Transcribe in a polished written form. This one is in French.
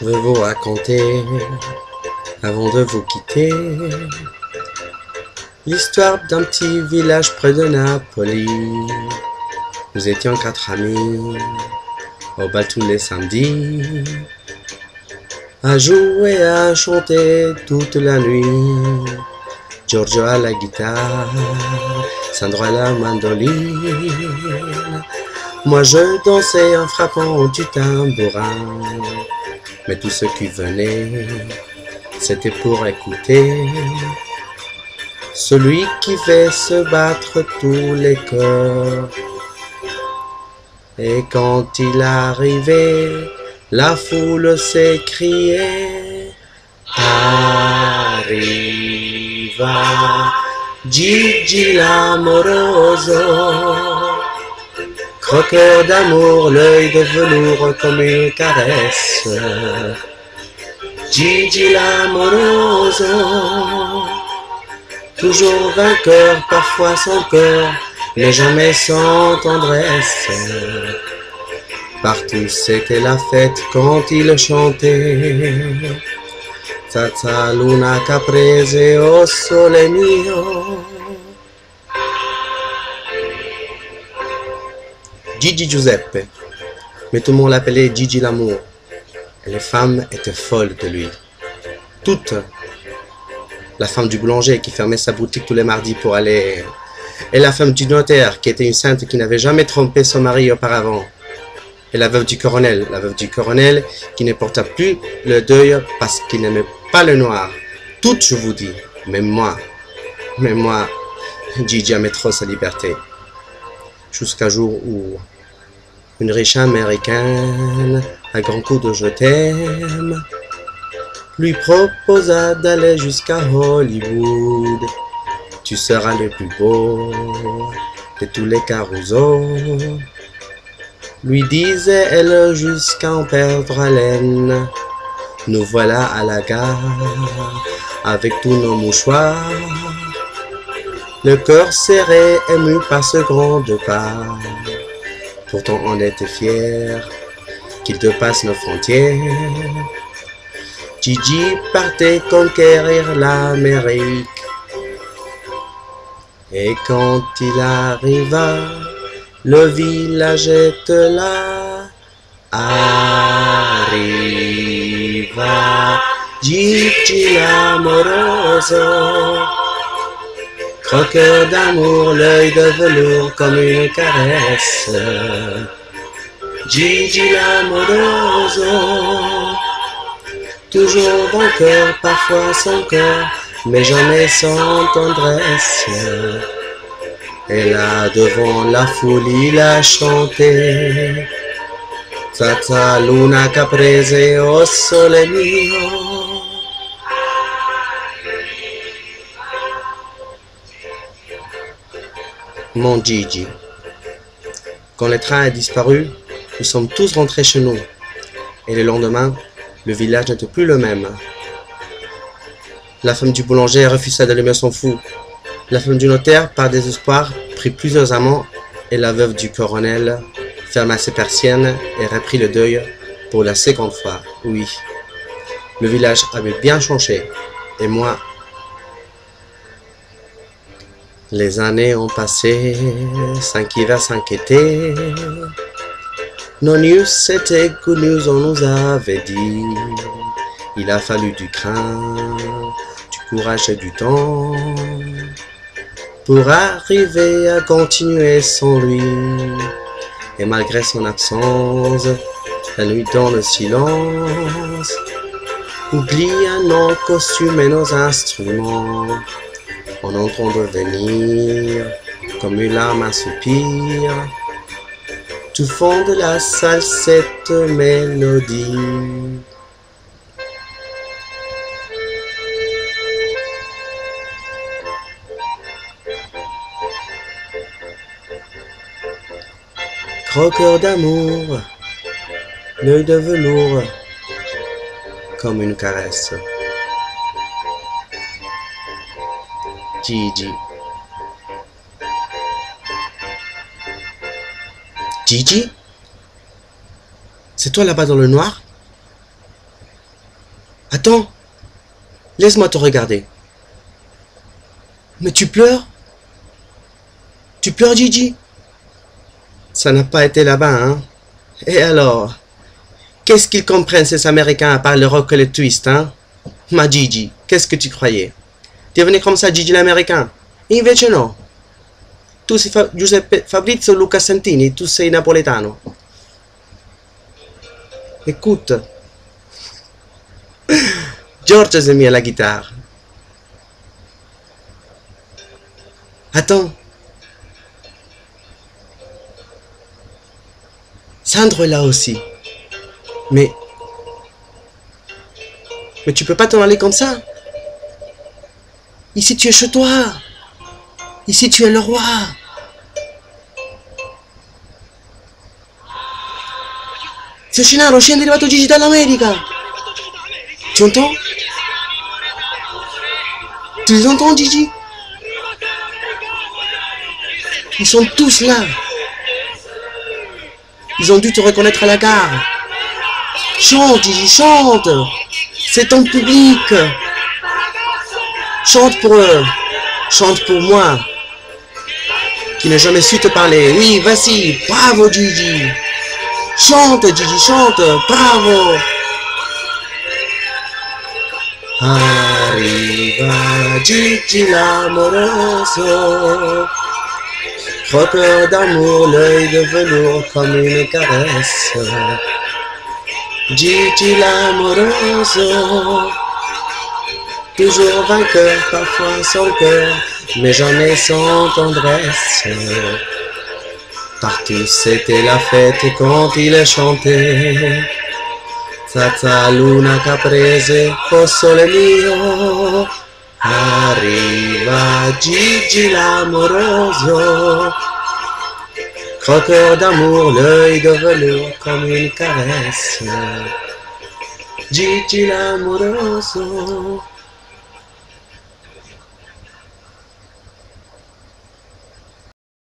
je veux vous raconter, avant de vous quitter, l'histoire d'un petit village près de Napoli. Nous étions 4 amis, au bal tous les samedis, à jouer, à chanter toute la nuit. Giorgio à la guitare, Sandro à la mandoline, moi je dansais en frappant du tambourin. Mais tous ceux qui venaient, c'était pour écouter celui qui fait se battre tous les cœurs. Et quand il arrivait, la foule s'écriait: arriva Gigi l'amoroso, croqueur d'amour, l'œil de velours comme une caresse. Gigi l'amoroso, toujours vainqueur, parfois sans cœur, mais jamais sans tendresse. Partout c'était la fête quand il chantait: Zaza, Luna caprese, O sole mio. Gigi Giuseppe, mais tout le monde l'appelait Gigi l'amour. Les femmes étaient folles de lui. Toutes. La femme du boulanger qui fermait sa boutique tous les mardis pour aller... Et la femme du notaire qui était une sainte qui n'avait jamais trompé son mari auparavant. Et la veuve du colonel qui ne porta plus le deuil parce qu'il n'aimait pas le noir. Toutes, je vous dis, même moi, Gigi aimait trop sa liberté. Jusqu'à jour où une riche américaine, à grands coups de je t'aime, lui proposa d'aller jusqu'à Hollywood. Tu seras le plus beau de tous les carousels, lui disait-elle jusqu'à en perdre haleine. Nous voilà à la gare avec tous nos mouchoirs, le cœur serré, ému par ce grand départ. Pourtant on était fiers qu'il dépasse nos frontières. Gigi partait conquérir l'Amérique. Et quand il arriva, le village était là. Arriva Gigi l'amoroso, croqueur d'amour, l'œil de velours comme une caresse. Gigi l'amoroso, toujours vainqueur, parfois sans cœur, mais jamais sans tendresse. Et là devant la foule il a chanté: Zaza, Luna caprese, O sole mio. Mon Gigi, quand le train a disparu, nous sommes tous rentrés chez nous. Et le lendemain, le village n'était plus le même. La femme du boulanger refusa d'allumer son fou. La femme du notaire, par désespoir, prit plusieurs amants, et la veuve du colonel ferma ses persiennes et reprit le deuil pour la seconde fois. Oui, le village avait bien changé, et moi... Les années ont passé, 5 hivers, 5 étés. Non news, c'était good news, on nous avait dit. Il a fallu du crin, du courage et du temps pour arriver à continuer sans lui. Et malgré son absence, la nuit dans le silence oublia nos costumes et nos instruments. En entrant de venir, comme une larme, un soupir, tout fond de la salle cette mélodie. Croqueur d'amour, l'œil de velours, comme une caresse. Gigi. Gigi? C'est toi là-bas dans le noir? Attends, laisse-moi te regarder. Mais tu pleures? Tu pleures, Gigi? Ça n'a pas été là-bas, hein? Et alors? Qu'est-ce qu'ils comprennent ces Américains à part le rock et le twist, hein? Ma Gigi, qu'est-ce que tu croyais? T'es venu comme ça, Gigi l'Américain? Invece no. Tu sei Giuseppe Fabrizio Luca Santini, tu sei napoletano. Écoute. Giorgio s'est mis à la guitare. Attends. Sandro est là aussi. Mais tu peux pas t'en aller comme ça. Ici tu es chez toi. Ici tu es le roi. Zio Scenaro, scendi, è arrivato Gigi dall'America. Tu entends? Tu les entends, Gigi? Ils sont tous là. Ils ont dû te reconnaître à la gare. Chante, Gigi, chante. C'est ton public. Chante pour eux. Chante pour moi. Qui n'a jamais su te parler. Oui, vas-y. Bravo, Gigi. Chante, Gigi, chante. Bravo. Arriva Gigi l'amoroso. Croqueur d'amour, l'œil de velours comme une caresse. Gigi l'amoroso, toujours vainqueur, parfois sans cœur, mais jamais sans tendresse. Partout c'était la fête quand il chantait. Zaza, Luna caprese, O sole mio. Arriva Gigi l'amoroso, croqueur d'amour, l'œil de velours comme une caresse. Gigi l'amoroso.